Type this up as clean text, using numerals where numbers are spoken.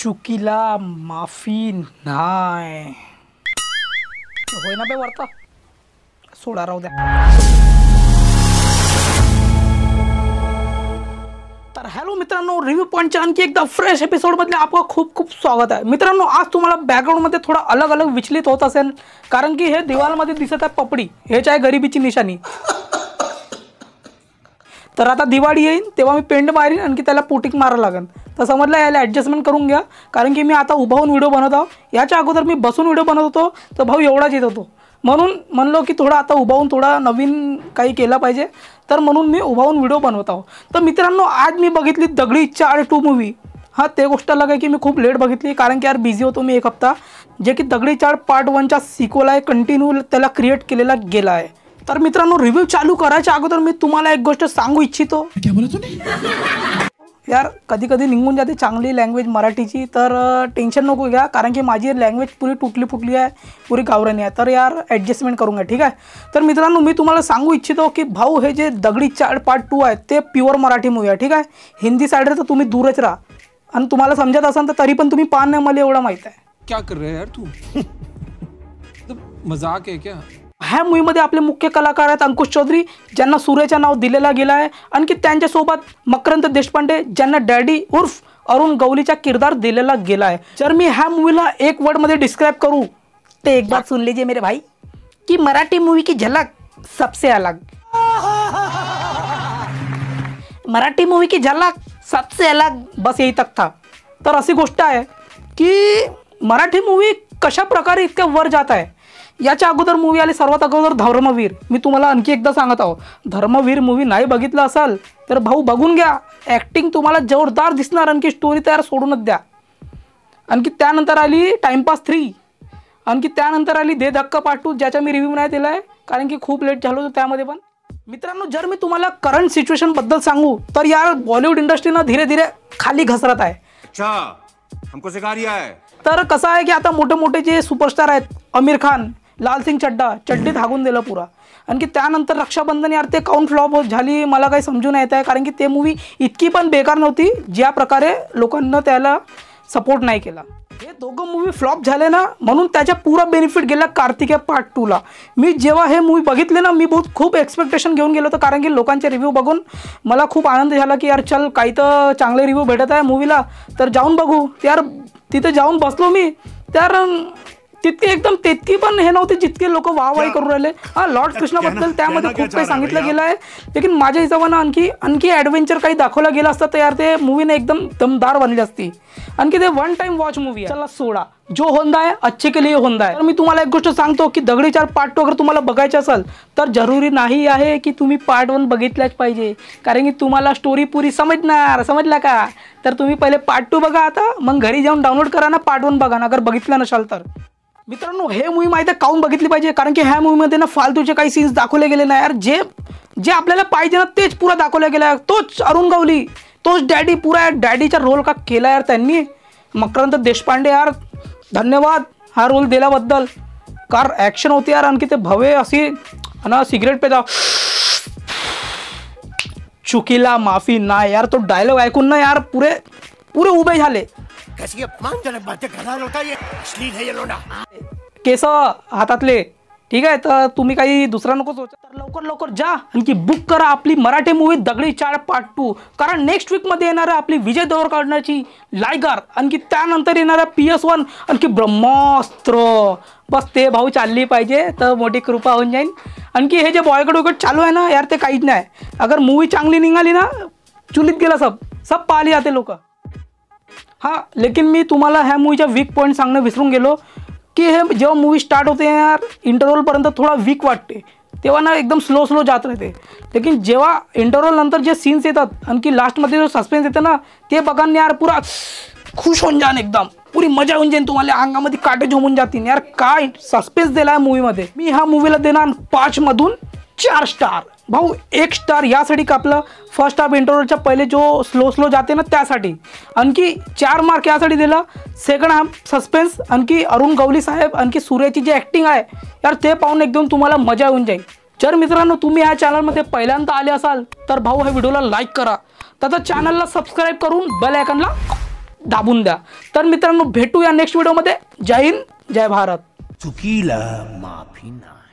चुकीला माफी नाय होय ना बे वर्ता सोडा राहू द्या. तर हॅलो मित्रांनो, रिव्ह्यू पॉइंटच्या आणखी एकदा फ्रेश एपिसोडमधले आपलं खूप खूप स्वागत आहे. मित्रांनो, आज तुम्हाला बॅकग्राऊंडमध्ये थोडा अलग अलग विचलित होत असेल, कारण की हे दिवालमध्ये दिसत आहे पपडी, हेच आहे गरिबीची निशाणी. तर आता दिवाळी येईल तेव्हा मी पेंट मारीन आणखी त्याला पोटिक मारावं लागेल. तर समजलं, याला ॲडजस्टमेंट करून घ्या, कारण की मी आता उभा होऊन व्हिडिओ बनवत आहोत. याच्या अगोदर मी बसून व्हिडिओ बनवत होतो, तर भाऊ एवढाच येत होतो, म्हणून म्हणलो की थोडा आता उभावून थोडा नवीन काही केला पाहिजे, तर म्हणून मी उभावून व्हिडिओ बनवत आहो. तर मित्रांनो, आज मी बघितली दगडी चाळ 2 मूवी. हां, ते गोष्ट अलग आहे की मी खूप लेट बघितली, कारण की यार बिझी होतो मी एक हप्ता, जे की दगडी चाळ पार्ट 1चा सिक्वल आहे, कंटिन्यू त्याला क्रिएट केलेला गेला आहे. तर मित्रांनो, रिव्ह्यू चालू करायच्या अगोदर मी तुम्हाला एक गोष्ट सांगू इच्छितो. यार कधी कधी निघून जाते चांगली लँग्वेज मराठीची, तर टेन्शन नको घ्या, कारण की माझी लँग्वेज पुरी तुटली फुटली आहे, पुरी गावरानी आहे, तर यार ॲडजस्टमेंट करून घ्या, ठीक आहे. तर मित्रांनो, मी तुम्हाला सांगू इच्छितो की भाऊ, हे जे दगडी चाळ पार्ट 2 आहे ते प्युअर मराठी मूवी आहे, ठीक आहे. हिंदी साईडला तर तुम्ही दूरच राहा, आणि तुम्हाला समजत असाल तर तरी पण तुम्ही पान नाही, मला एवढा माहीत आहे. क्या कर रहे यार तू, मजाक आहे क्या. ह्या मूवीमध्ये आपले मुख्य कलाकार आहेत अंकुश चौधरी, ज्यांना सूर्याचं नाव दिलेला गेला आहे, आणखी त्यांच्यासोबत मकरंद देशपांडे, ज्यांना डॅडी उर्फ अरुण गवलीचा किरदार दिलेला गेला आहे. जर मी ह्या मूवीला एक वर्डमध्ये डिस्क्राईब करू, ते एक बात सुन लीजिए मेरे भाई, की मराठी मूवी की झलक सबसे अलग. मराठी मूवी की झलक सबसे अलग, बस यही तक था. तर अशी गोष्ट आहे की मराठी मूवी कशा प्रकारे इतक्या वर जात आहे. याच्या अगोदर मूवी आली, सर्वात अगोदर धर्मवीर. मी तुम्हाला आणखी एकदा सांगत आहो, धर्मवीर मूवी नाही बघितलं असाल तर भाऊ बघून घ्या, ॲक्टिंग तुम्हाला जोरदार दिसणार, आणखी स्टोरी तयार सोडूनच द्या. आणखी त्यानंतर आली टाइमपास 3, आणखी त्यानंतर आली दे धक्का पार्ट 2, ज्याचा मी रिव्ह्यू नाही दिला आहे, कारण की खूप लेट झालो होतो त्यामध्ये पण. मित्रांनो, जर मी तुम्हाला करंट सिच्युएशनबद्दल सांगू तर यार बॉलिवूड इंडस्ट्रीनं धीरे धीरे खाली घसरत आहे. अच्छा, हमको सिखा रिया है. तर कसं आहे की आता मोठे मोठे जे सुपरस्टार आहेत, आमिर खान, लाल सिंग चड्डा, चड्डीत हागून दिला पुरा. आणखी त्यानंतर रक्षाबंधन, यार ते काउंट फ्लॉप झाली, मला काही समजून येत आहे, कारण की ते मूवी इतकी पण बेकार नव्हती, ज्या प्रकारे लोकांना त्याला सपोर्ट नाही केला. हे दोघं मूवी फ्लॉप झाले ना, म्हणून त्याचा पुरा बेनिफिट गेला कार्तिके पार्ट 2ला. मी जेव्हा हे मूवी बघितले ना, मी खूप एक्सपेक्टेशन घेऊन गेलो होतो, कारण की लोकांचे रिव्ह्यू बघून मला खूप आनंद झाला की यार चल काही तर चांगले रिव्ह्यू भेटत आहे मूवीला, तर जाऊन बघू. यार तिथे जाऊन बसलो मी, तर तितके एकदम तितकी पण हे नव्हते जितके लोक वाहवाही करून राहिले. हा, लॉर्ड कृष्णाबद्दल त्यामध्ये खूप काही सांगितलं गेलं आहे, लेकिन माझ्या हिशोबानं आणखी आणखी ॲडव्हेंचर काही दाखवला गेला असता तर यार ते मूवीने एकदम दमदार बनली असती. आणखी ते वन टाइम वॉच मूवी आहे, चला सोडा, जो होंदा है अच्छे के लिए होंदा है. तर मी तुम्हाला एक गोष्ट सांगतो की दगडी चाळ पार्ट 2 अगर तुम्हाला बघायचं असेल तर जरुरी नाही आहे की तुम्ही पार्ट 1 बघितलाच पाहिजे, कारण की तुम्हाला स्टोरी पुरी समजणार, समजला का. तर तुम्ही पहिले पार्ट 2 बघा, आता मग घरी जाऊन डाउनलोड करा ना पार्ट 1 बघा ना, अगर बघितलं नसाल तर. मित्रांनो, हे मूवी माहिती आहे काऊन बघितली पाहिजे, कारण की ह्या मूवीमध्ये ना फालतूचे काही सीन्स दाखवले गेले नाही यार, जे जे आपल्याला पाहिजे ना तेच पुरा दाखवला गेला. तोच अरुण गवली, तोच डॅडी, पुरा डॅडीचा रोल का केला यार त्यांनी. मकरंद देशपांडे यार धन्यवाद हा रोल दिल्याबद्दल, कार ॲक्शन होती यार. आणखी ते भवे अशी ना सिगरेट पेदा, चुकीला माफी ना यार, तो डायलॉग ऐकून ना यार पुरे पुरे उभे झाले. केस हातातले, ठीक आहे. तर तुम्ही काही दुसरा नको सोचा, तर लवकर लवकर जा आणखी बुक करा आपली मराठी मूवी दगडी चाळ पार्ट 2, कारण नेक्स्ट वीकमध्ये येणार आहे आपली विजय देवरकोंडची लायगर, आणखी त्यानंतर येणार आहे PS1, आणखी ब्रह्मास्त्र. बस ते भाऊ चालली पाहिजे तर मोठी कृपा होऊन जाईल. आणखी हे जे बॉयकट वॉयकट चालू आहे ना यार, ते काहीच नाही. अगर मूवी चांगली निघाली ना, चुलीत गेला सब सब पाहिले जाते लोक. हां, लेकिन मी तुम्हाला ह्या मूवीच्या वीक पॉईंट सांगणं विसरून गेलो की हे जेव्हा मूवी स्टार्ट होते यार, इंटरव्हलपर्यंत थोडा वीक वाटते, तेव्हा ना एकदम स्लो स्लो जात राहते, लेकिन जेव्हा इंटरव्हलनंतर जे सीन्स येतात, आणखी लास्टमध्ये जो सस्पेन्स येतं ना, ते बघांना यार पुरा खुश होऊन जाण, एकदम पुरी मजा होऊन जाईन, तुम्हाला अंगामध्ये काटे झोमून जातील यार. काय सस्पेन्स दिला आहे मूवीमध्ये. मी ह्या मूवीला देणार 5 मधून 4 स्टार भाऊ. 1 स्टार यासाठी कापलं, फर्स्ट हाफ इंटरव्हलच्या पहिले जो स्लो स्लो जाते ना त्यासाठी, आणखी 4 मार्क यासाठी दिला. सेकंड हाफ सस्पेन्स, आणखी अरुण गवली साहेब, आणखी सूर्याची जी ॲक्टिंग आहे यार, ते पाहून एकदम तुम्हाला मजा येऊन जाईल. जर मित्रांनो तुम्ही या चॅनलमध्ये पहिल्यांदा आले असाल तर भाऊ ह्या व्हिडिओला लाईक करा, त्याचा चॅनलला सबस्क्राईब करून बेल आयकॉनला दाबून द्या। तर मित्रांनो, भेटू या नेक्स्ट व्हिडिओमध्ये। जय हिंद, जय भारत। चुकीला माफी ना।